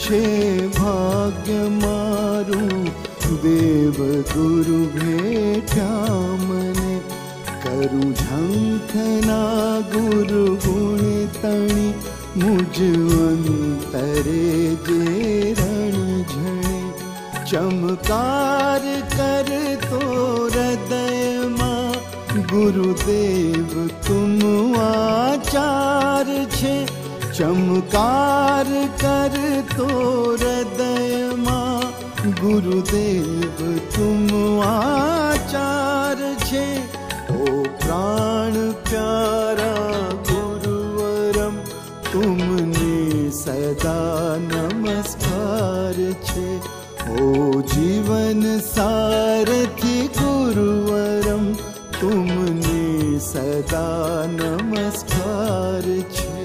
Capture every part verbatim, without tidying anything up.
तुझे भाग्य मारू देव गुरु भेटा मने करु झंखना गुरु गुण तणी मुझ अंतरे जे रण झणे चमकार कर तो हृदय मां गुरुदेव तुम आचार छे चमकार कर तो हृदय मां गुरुदेव तुम आचार छे ओ प्राण प्यारा गुरुवरम तुमने सदा नमस्कार छे ओ जीवन सारथी गुरुवरम तुमने सदा नमस्कार छे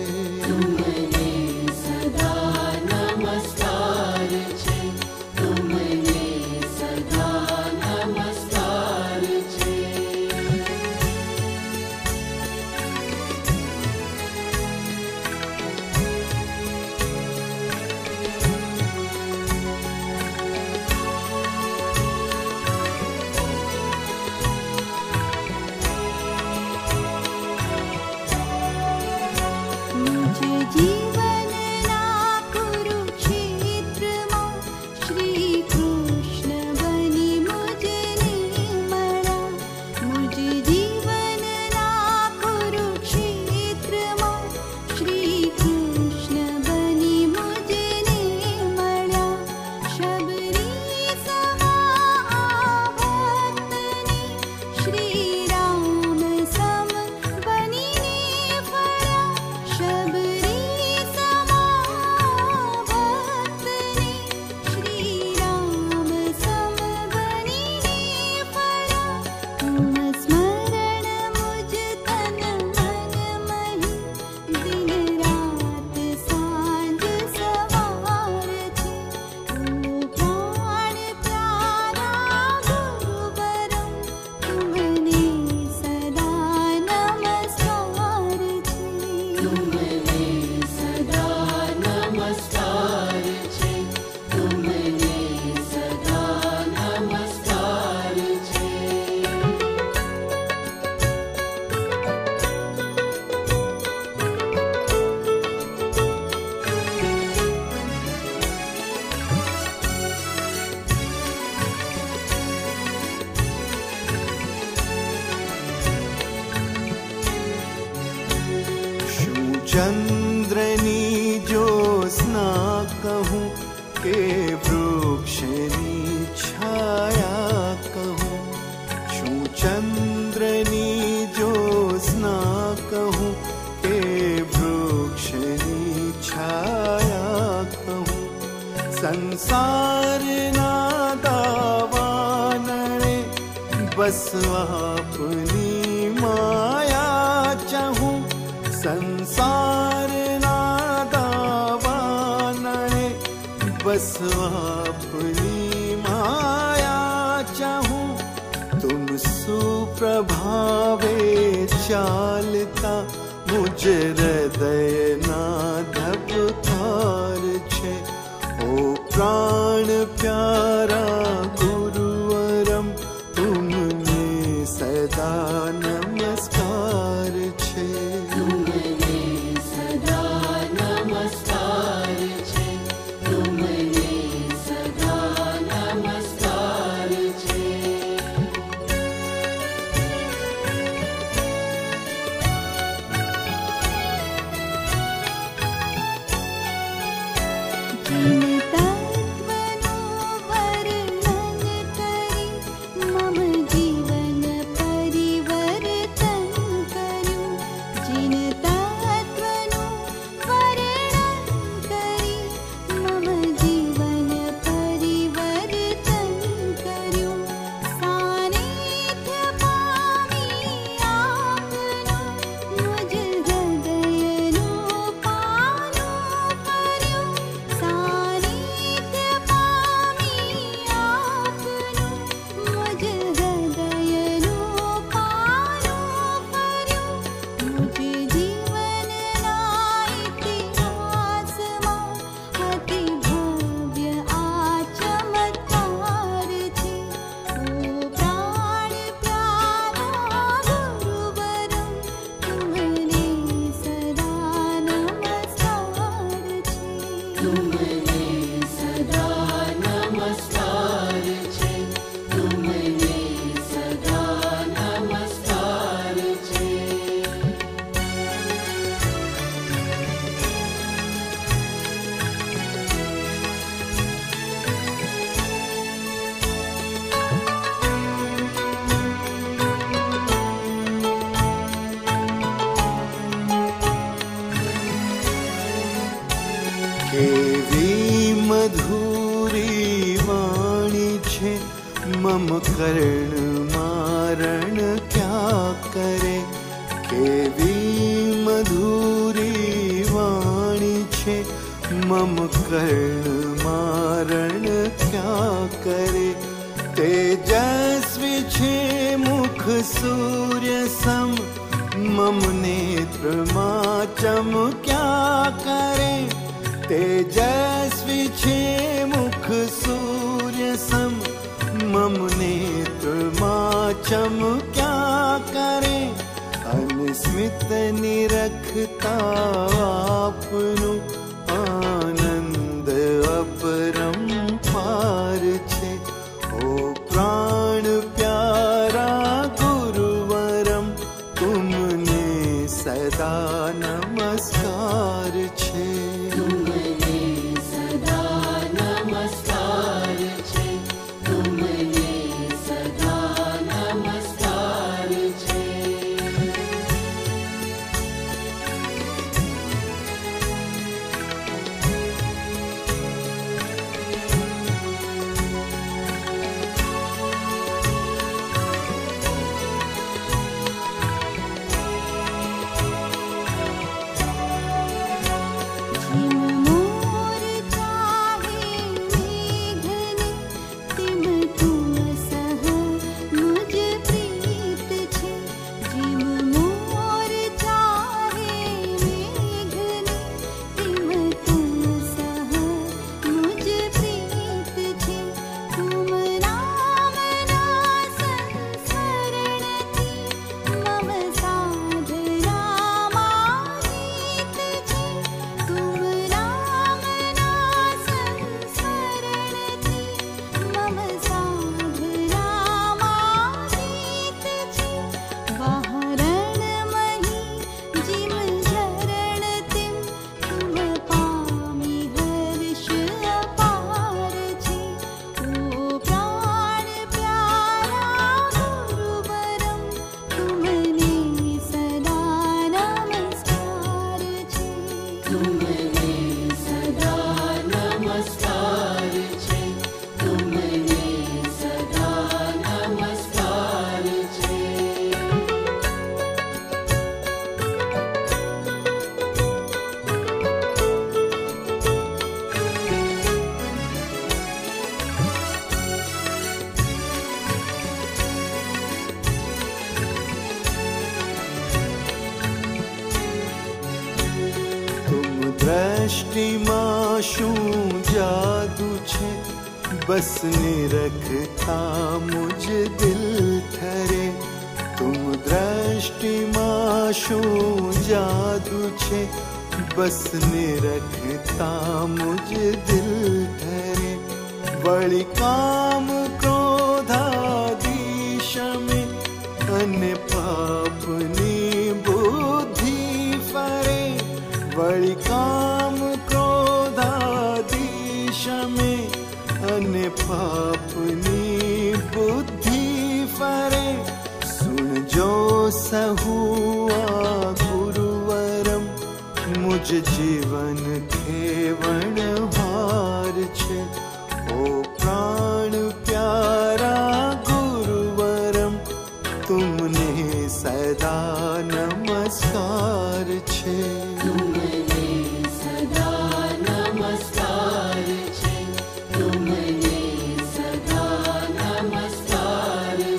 चंद्रनी ज्योत्स्ना कहूँ के वृक्षनी छाया कहूँ छू चंद्रनी ज्योत्स्ना कहूँ के वृक्षनी छाया कहूँ संसार ना दावानने बस अपनी माया चाहूँ संसार ना दावानने बस अपनी माया चाहूँ तुम सुप्रभावे चालता मुझे हृदय ना धबकार छे ओ प्राण प्यारा गुरुवरम तुमने सदा नमस्कार छे जिन तत्व नाम करण मारण क्या करे, केवी मधुरी वाणी छे। मम करण मारण क्या करे, तेजस्वी छे मुख सूर्य सम। मम नेत्र मा चमक्या करे, तेजस्वी छे मुख सूर्य सम। मम नेत्र मा चमक्या करे, अनुस्मित निरखता आपनु। आनंद अपरम पार छे, ओ प्राण प्यारा गुरुवरम। तुमने सदा नमस्कार छे, तुमने सदा नमस्कार छे, तुमने सदा नमस्कार छे। दृष्टिमा शूं जादू छे, बस निरखता मुझ दिल ठरे। तुम दृष्टिमा शूं जादू छे, बस निरखता मुझ दिल ठरे। बड़ी काम क्रोधाधीश में अन्य पापनी बुद्धि फरे। बड़ी काम क्रोधाधीश में अन्य पापनी बुद्धि फरे। सुन जो सहुआ गुरुवरम, मुझ जीवन खेवण हार छे। ओ प्राण प्यारा गुरुवरम, तुमने सदा नमस्कार छे, तुमने सदा नमस्कार छे, तुमने सदा नमस्कार छे।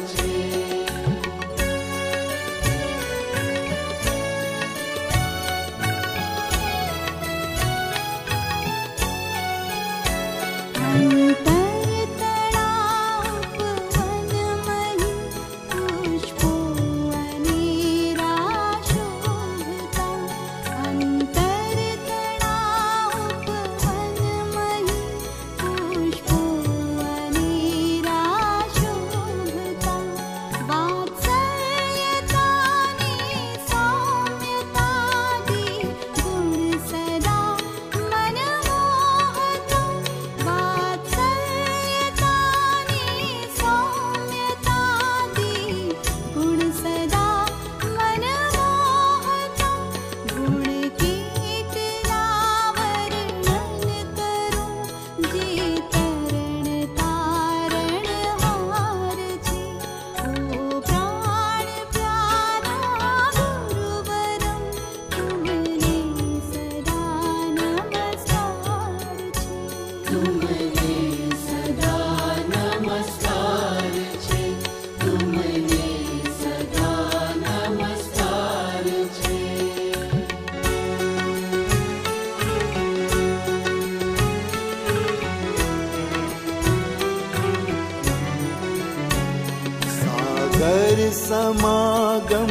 समागम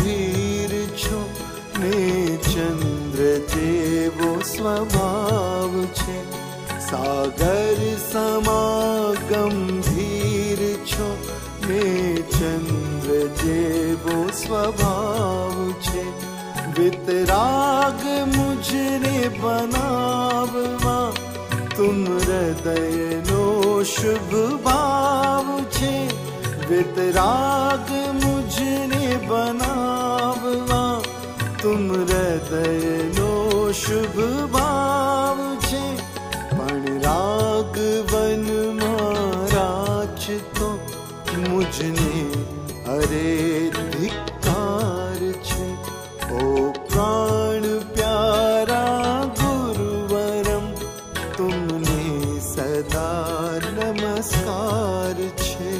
धीर छे चंद्रदेवो स्वभाव छे सागर समागम धीर छो ने चंद्रदेवो स्वभाव छे वितराग मुझने बनाववा तुम हृदय नो शुभ भाव छे वितराग मुझने बनाववा तुम हृदय नो शुभ भाव छे पण राग वन महाराज तो मुझने अरे धिक्कार छे ओ प्राण प्यारा गुरुवरम तुमने सदा नमस्कार छे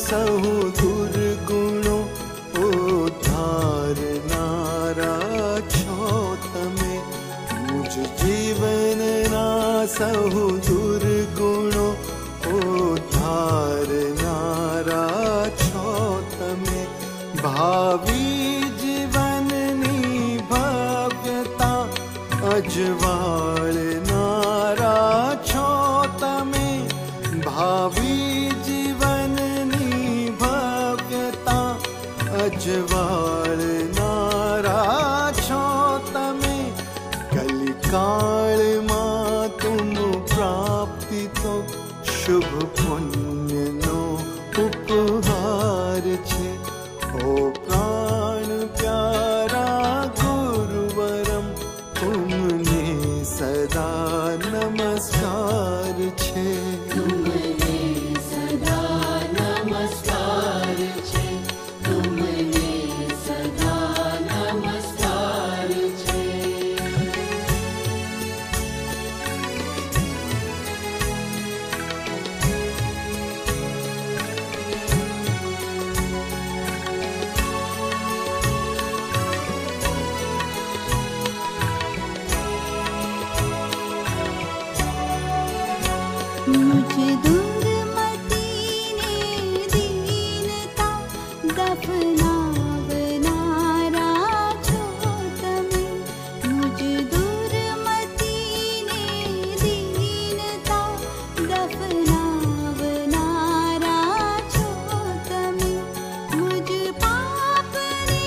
सहु दुर्गुणों उद्धार ना राखो तमे मुझ जीवन ना सहु दुर्गुणों उद्धार ना राखो तमे भावी जीवन नी भव्यता अजवाल ना राखो तमे भावी अजवाल नाराछो तमे कलिकाल मां तुम प्राप्ति तो शुभ पुण्य नो उपहार छे ओ प्राण प्यारा गुरुवरम तुमने सदा नमस्कार छे तुमने सदा नमस्कार छे मुझे दुर्मति ने दीनता दफनावना राखो तमे मुझे दुर्मति ने दीनता दफनावना राखो तमे मुझ पाप ने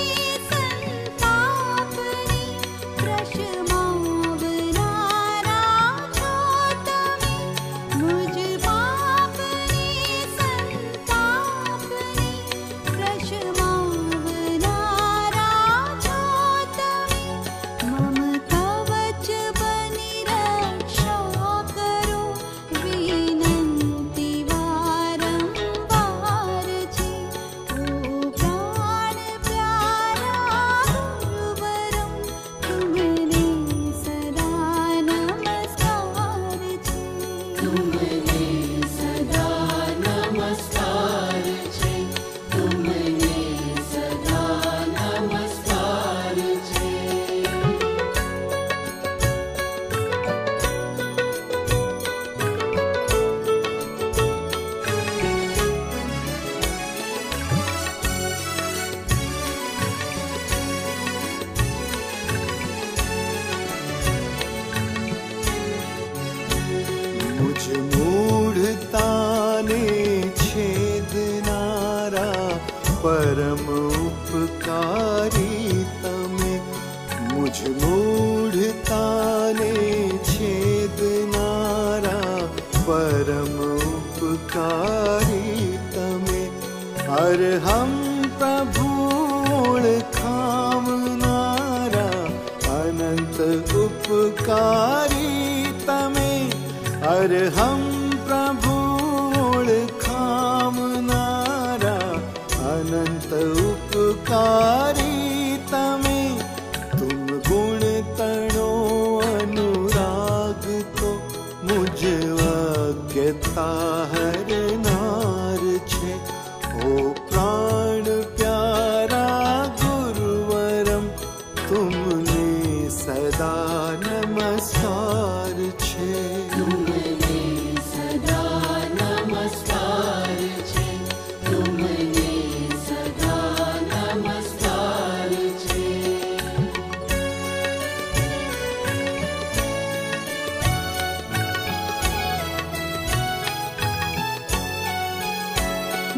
संताप ने प्रशमा मुझ मूढ़ता ने छेदनारा परम उपकारी तमे मुझ मूढ़ता ने छेदनारा परम उपकारी तमे और हम प्रभु खामनारा अनंत उपकारी तमे अर हम प्रभु खामनारा अनंत उपकारी तमे तुम गुण तणो अनुराग तो मुझ वाक्यता हरनार छे ओ प्राण प्यारा गुरुवरम तुमने सदा नमस्कार छे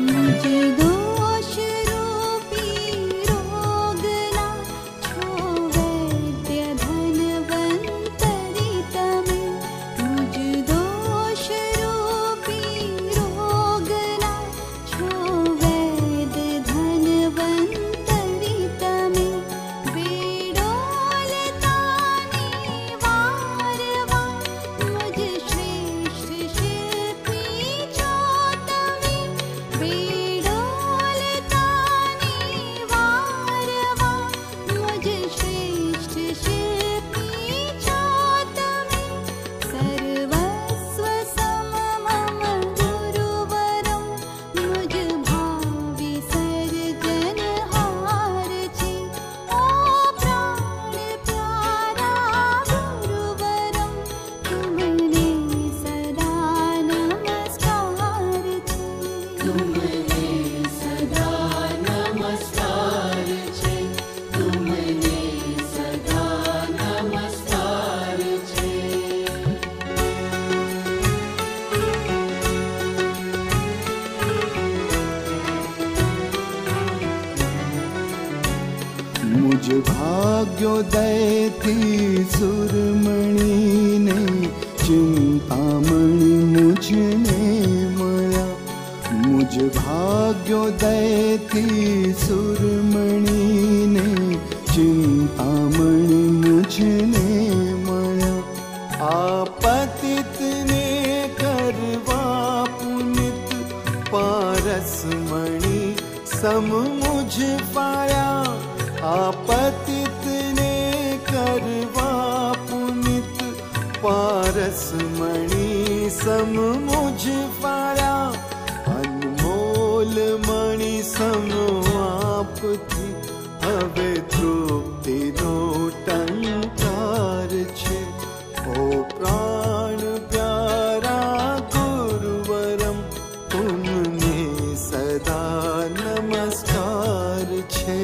मुझे दो। आज भाग्योदय थी सुरमणी ने, चिंतामणि मुझने मया। मुझ भाग्योदय थी सुरमणी ने, चिंतामणि मुझने मया। आपतित ने करवा पुनित, पारसमणि सम मुझ पाया। आपतित ने करवा पुनित, पारसमणि सम मुझ पाया। अनमोल मणि सम आप थी, हवे तृप्ति नो टंकार छे। ओ प्राण प्यारा गुरुवरम, तुमने सदा नमस्कार छे।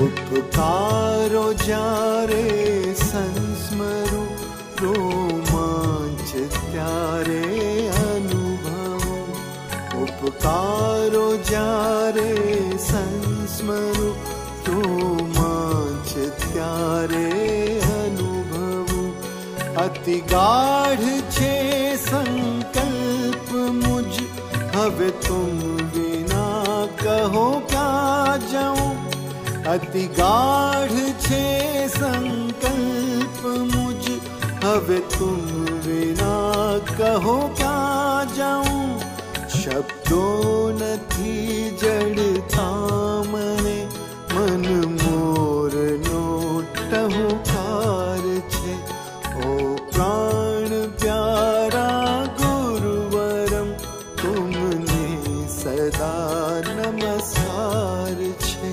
उपकारो जारे संस्मरो, रोमांच त्यारे अनुभवो। उपकारो जारे संस्मरो, रोमांच त्यारे अनुभवो। अति गाढ़ छे संकल्प मुझ, हवे तुम बिना कहो क्या जाऊं। अति गाढ़ छे संकल्प मुझ, हवे तुम बिना कहो क्या जाऊं। शब्दों न थी जड़ता मने, मन मोर नो टहुकार छे। ओ प्राण प्यारा गुरुवरम, तुमने सदा नमस्कार छे।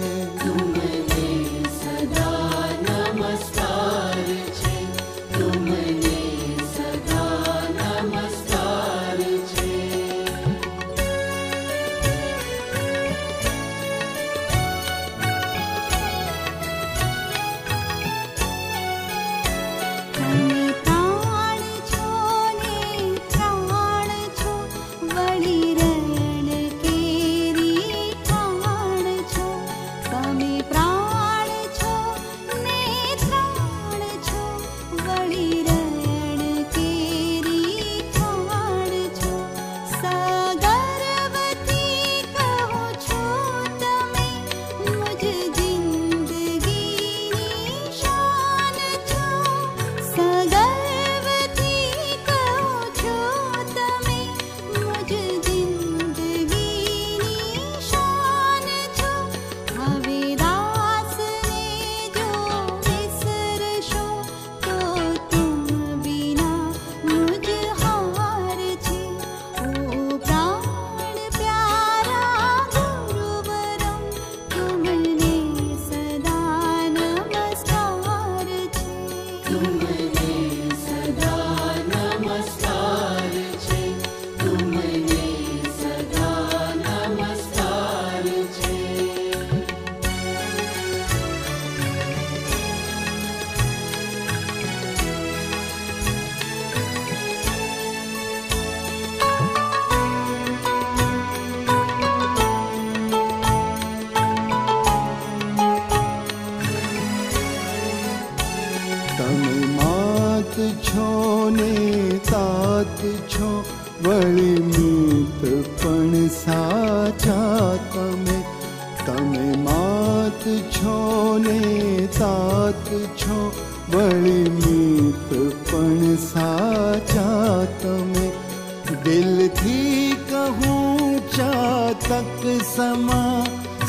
छो ने तात छो वळी मीत पण साचा तमे तमे मात छो ने तात छो वळी मीत पण साचा तमे दिल थी कहूं चातक समा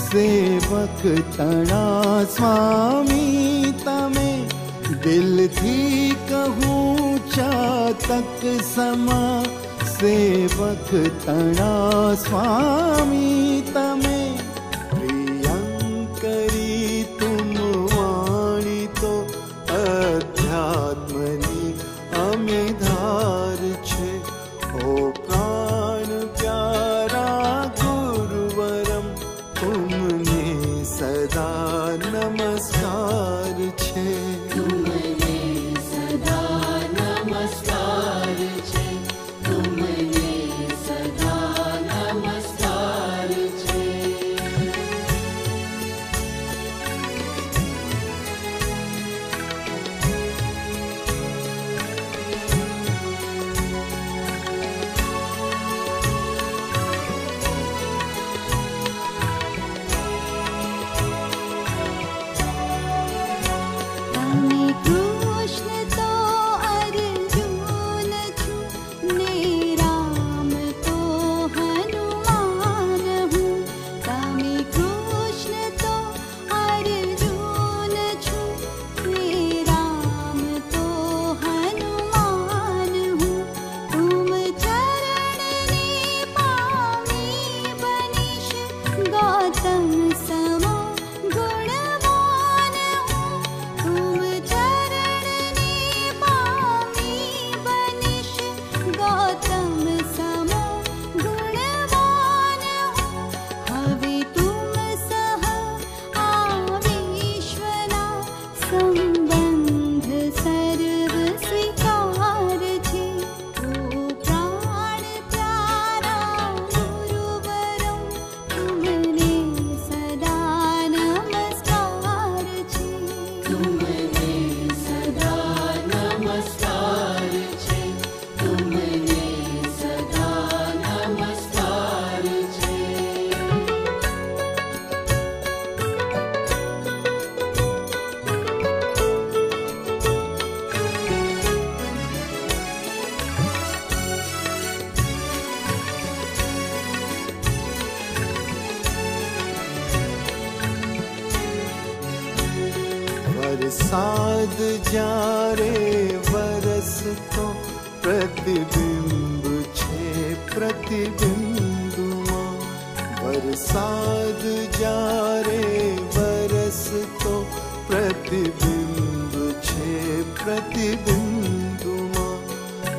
सेवक तना स्वामी तमे दिल थी कहूं चातक समा सेवक तना स्वामी तमे प्रियंकरी तुम वाणी तो अध्यात्मनी अमिधार छे ओ प्राण प्यारा गुरुवरम तुमने सदा नमस्कार छे तुमने सदा नमस्कार छे तुमने सदा नमस्कार छे। साध जारे वरस तो प्रतिबिंब छे प्रतिबिंदुमा वरसाद जारे वरस तो प्रतिबिंब छे प्रतिबिंदुमा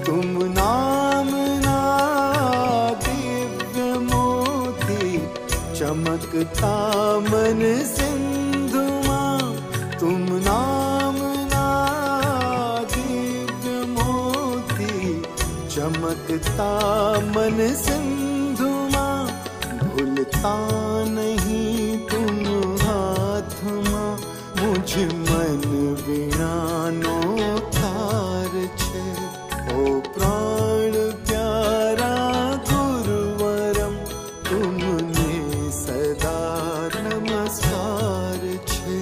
तुम नाम ना दिव्य मोती चमकता मन सिंधुमा तुम नाम ना दिव्य मोती चमकता मन सिंधुमा भूलता नहीं तुम हाथमा मुझ मन बिना नो तार छे ओ प्राण प्यारा गुरुवरम तुमने सदा नमस्कार छे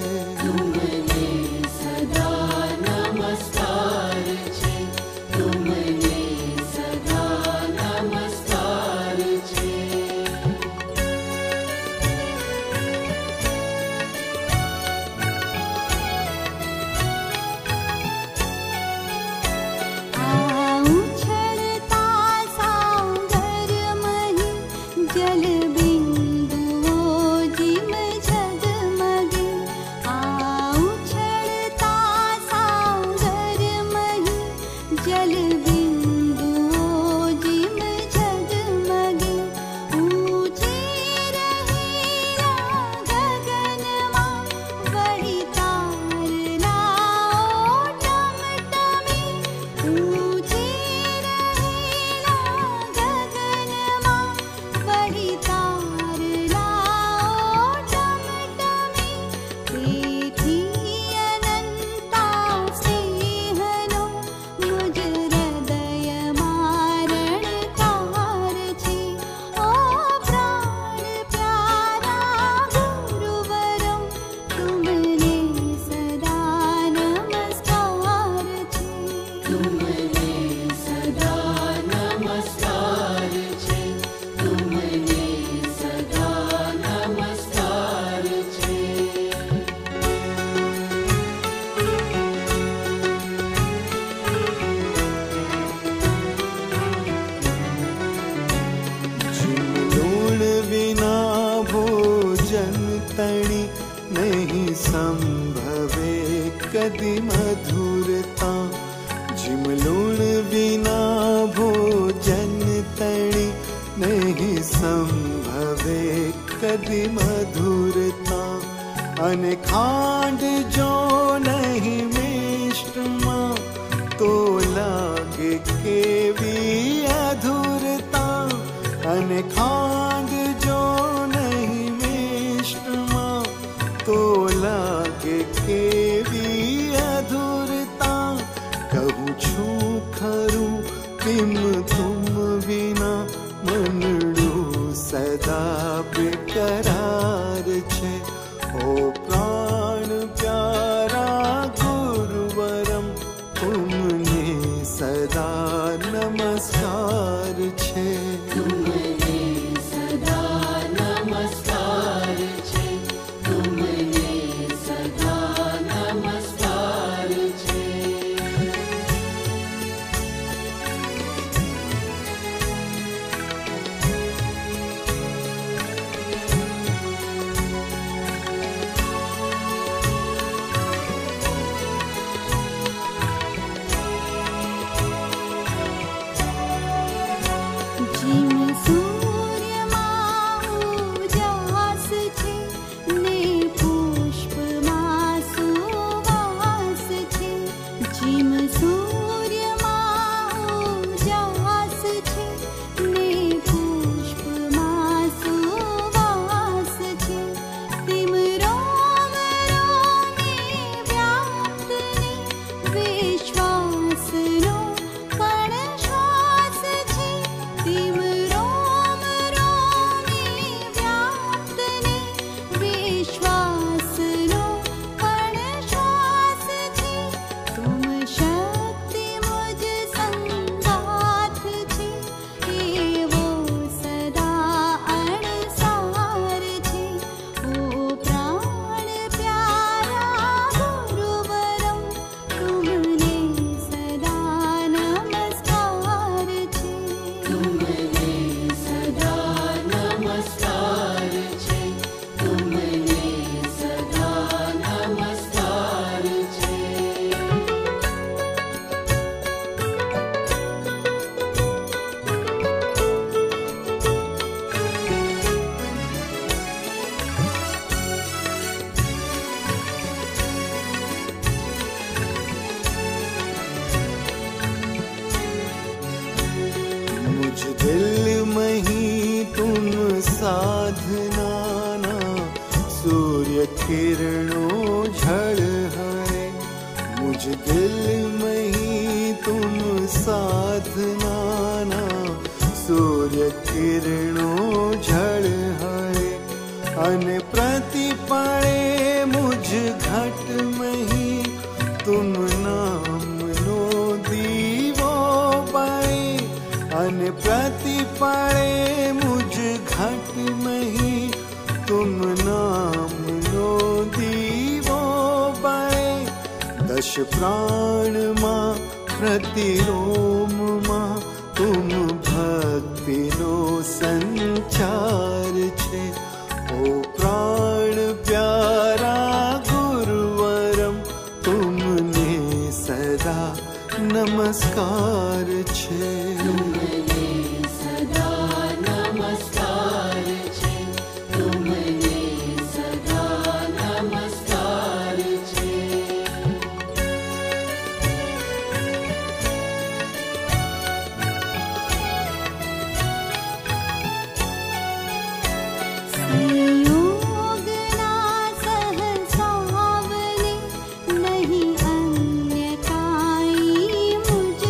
नहीं संभवे कदि मधुरता जिमलूण बिना भोजन तणी नहीं संभवे कदि मधुरता अन खांड जो नहीं मिष्ट माँ तो लागे के भी अधूरता अन खांड जो नहीं मिष्ट माँ तो लागे के भी अधूरता कहूँ छू खरू तिम तुम बिना मनडू सदा बेकरार छे ओ प्राण प्यारा गुरुवरम तुमने सदा नमस्कार छे तुमने सदा नमस्कार छे तुमने सदा नमस्कार छे दिल मही तुम साधनाना सूर्य किरणों झड़ है मुझ दिल मही तुम साधनाना सूर्य किरणों झड़ है अन प्रति पड़े मुझ घट मही तुम नाम नो दीवो पाए अन प्रति पड़े मुझ घट मही तुम नाम नो दीवो बड़े दश प्राण माँ प्रतिरोम माँ तुम भक्ति नो संचार छे ओ प्राण प्यारा गुरुवरम तुमने सदा नमस्कार छे तुमने सदा नमस्कार छे तुमने सदा नमस्कार छे सहसावने नहीं अन्यताई मुझ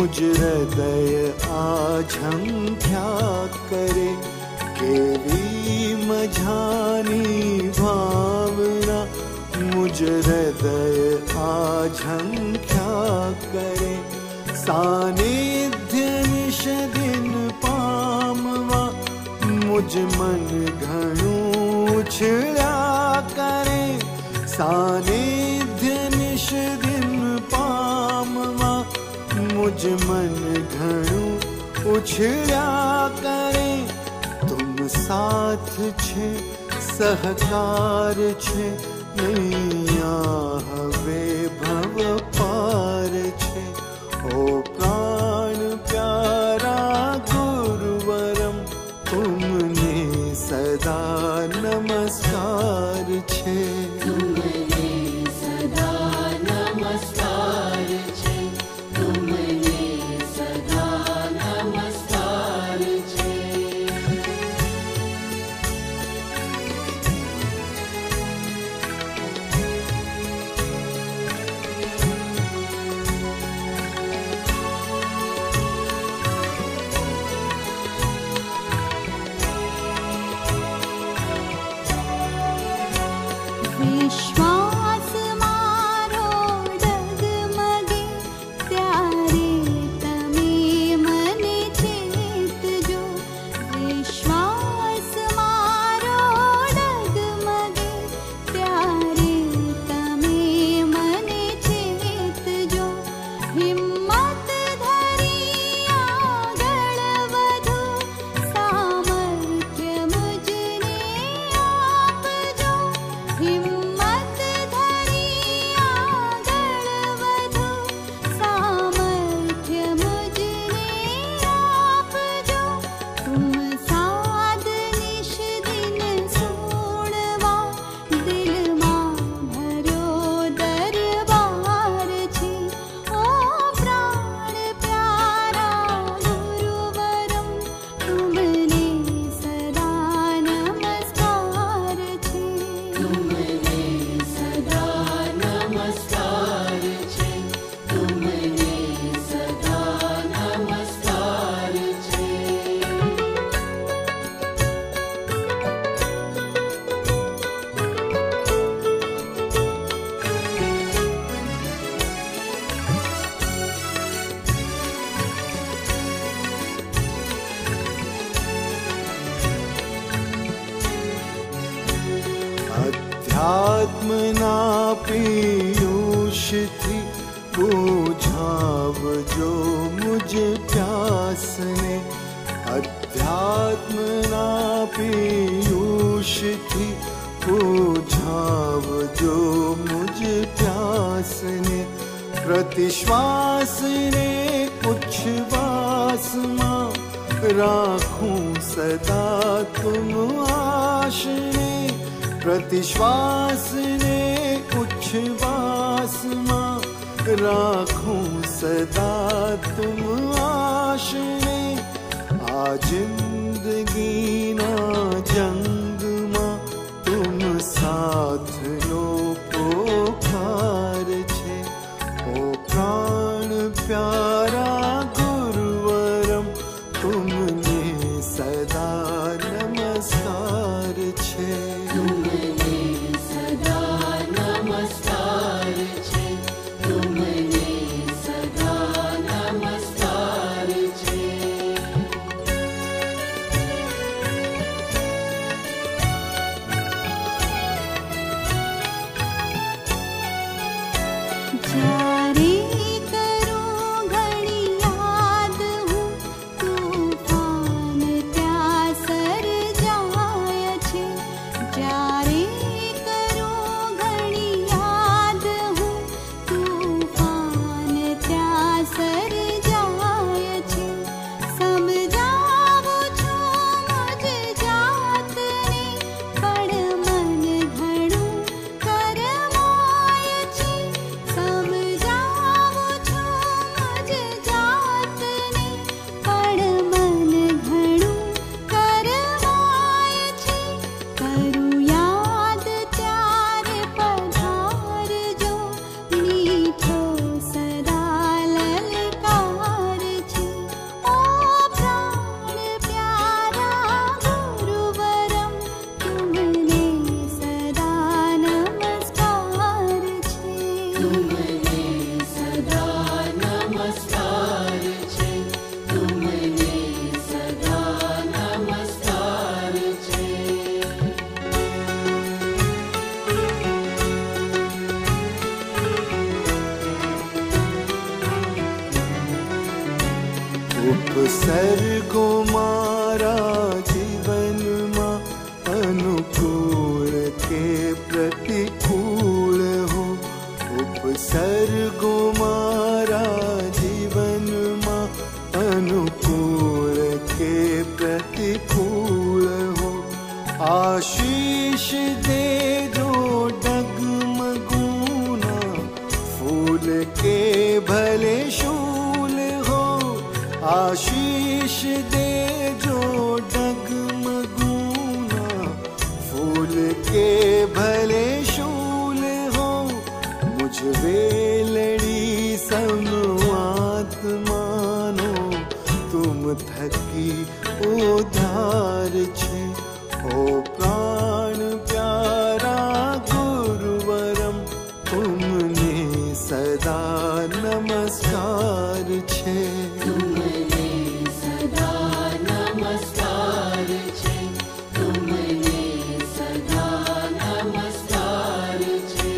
मुझ हृदय आज हम क्या करे, केवी मझानी भावना। मुझ हृदय आज हम क्या करे, सानिध्य निश दिन पामवा। मुझ मन घणु छिड़ा करे, सानिध्य निश दिन पामवा। मुझ मन घणु उछड़ा करे, तुम साथ छे सहकार छे, नैया हवे भव पार छे। ओ प्राण प्यारा गुरुवरम, तुमने सदा नमस्कार छे, तुमने सदा नमस्कार छे, तुमने सदा नमस्कार छे। विश्वास मारो डगमगे, त्यारे तमे मने चेतजो। विश्वास मारो डगमगे, त्यारे तमे मने चेतजो। हिम्मत धरी आगळ वधो, सामर्थ्य मुझने आपजो। हिम्मत आत्मना पीयूष थी, बुझाव जो मुझे प्यास ने। अध्यात्मना पीयूष थी, बुझाव जो मुझे प्यास ने। प्रतिश्वास ने कुछ वास माँ, राखूं सदा तुम आश ने। प्रतिश्वास ने कुछ वासना, राखूं सदा तुम आश ने। आ जिंदगी ना जंग मां, तुम साथ लो पोखार छे। ओ प्राण प्यारा गुरुवरम, तुमने सदा नमस्कार छे, जारी करूं घर उपसर्गो मारा जीवन मां अनुकूल के प्रतिकूल हो। उपसर्गो मारा जीवन मां अनुकूल के प्रतिकूल हो। आशीष दे दो डगमगूना फूल के भले शूल हो। आशीष दे जो डगमगूना फूल के भले शूल हो। मुझ वे लड़ी समात्मानो तुम थकी उधार छे। ओ प्राण प्यारा गुरुवरम तुमने सदा नमस्कार छे। तुमने सदा नमस्कार छे। तुमने सदा नमस्कार छे।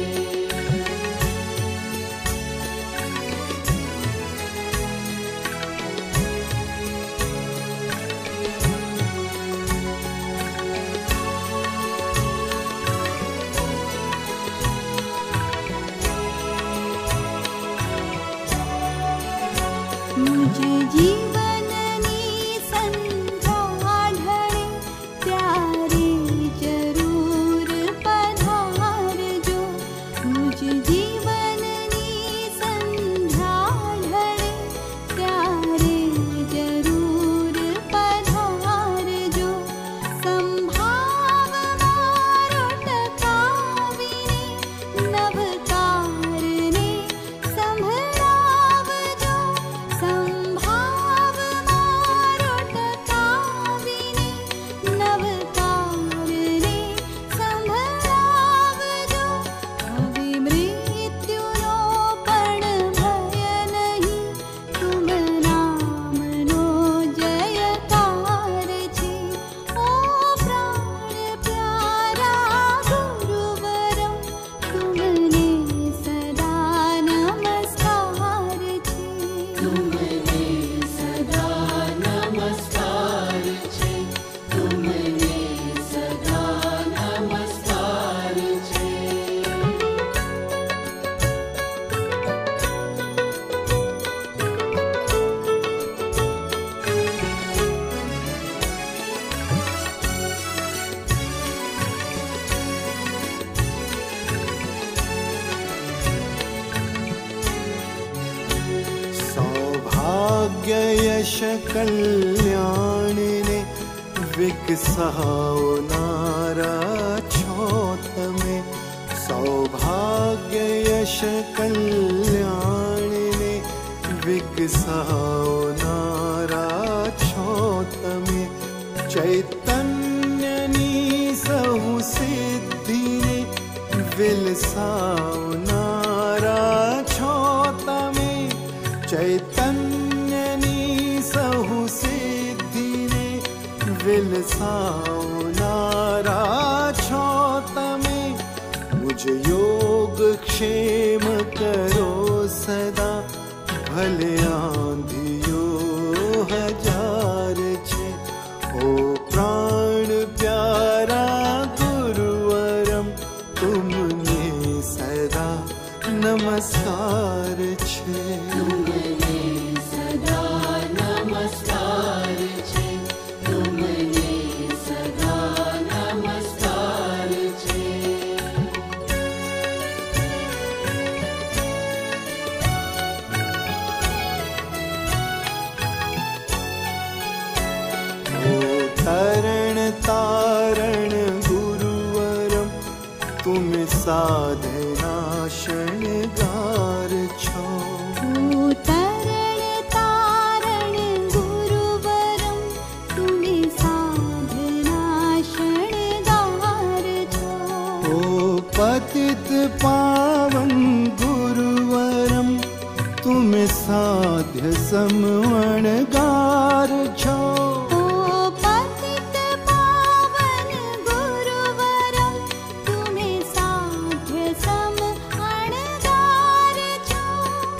मुझे जीवन नी संध्या ढले प्यारे जरूर पधार जो। मुझे जीवन नी संध्या ढले प्यारे जरूर पधार जो। संभावना रोटकाविने नवकारने संभराव जो। सौभाग्य यश कल्याण ने विकसाओ नारा छोत में। सौभाग्य यश कल्याण ने विकसाओ नारा छोत में। चैतन्य नी सहु सिद्धि ने विलसाओ नारा छोत में। चैतन्य नी सहु सिद्धि ने विलसाओ नारा छोत में। मुझे योग क्षेम करो सदा भले आंधियो हजार छे। ओ प्राण प्यारा गुरुवरम तुमने सदा नमस्कार छे। तुमने सदा नमस्कार छे। तुमने सदा नमस्कार छे। ओ तरण तारण गुरुवरम तुम साधना शृंगार छो। ओ तरण तारण गुरुवरम तुम साधना शृंगार छो। ओ पतित पावन गुरुवरम तुम साध्य समणगार छो।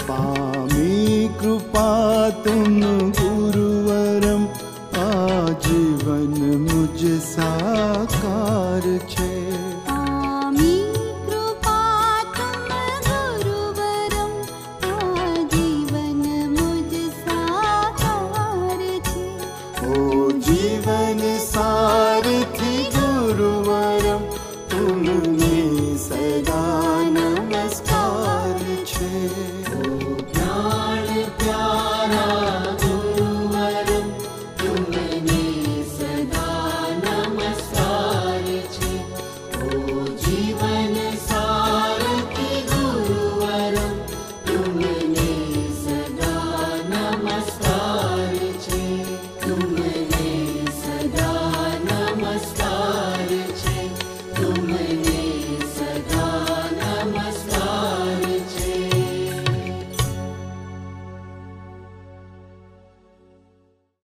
पामी कृपा तुम गुरु